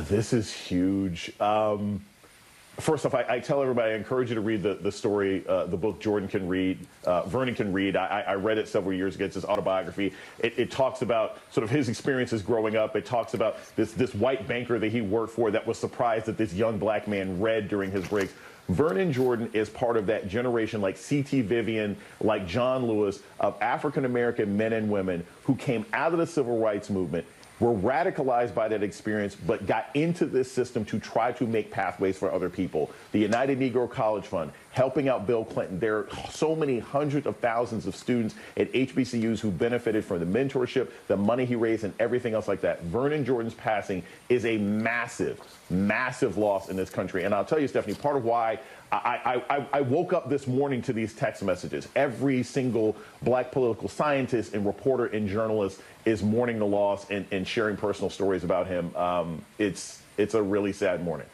This is huge. First off, I tell everybody, I encourage you to read the story, the book Jordan Can Read, Vernon Can Read. I read it several years ago. It's his autobiography. It talks about sort of his experiences growing up. It talks about this white banker that he worked for that was surprised that this young black man read during his break. Vernon Jordan is part of that generation, like C.T. Vivian, like John Lewis, of African-American men and women who came out of the civil rights movement, were radicalized by that experience, but got into this system to try to make pathways for other people. The United Negro College Fund, helping out Bill Clinton. There are so many hundreds of thousands of students at HBCUs who benefited from the mentorship, the money he raised, and everything else like that. Vernon Jordan's passing is a massive, massive loss in this country. And I'll tell you, Stephanie, part of why I woke up this morning to these text messages. Every single black political scientist and reporter and journalist is mourning the loss and sharing personal stories about him. It's a really sad morning.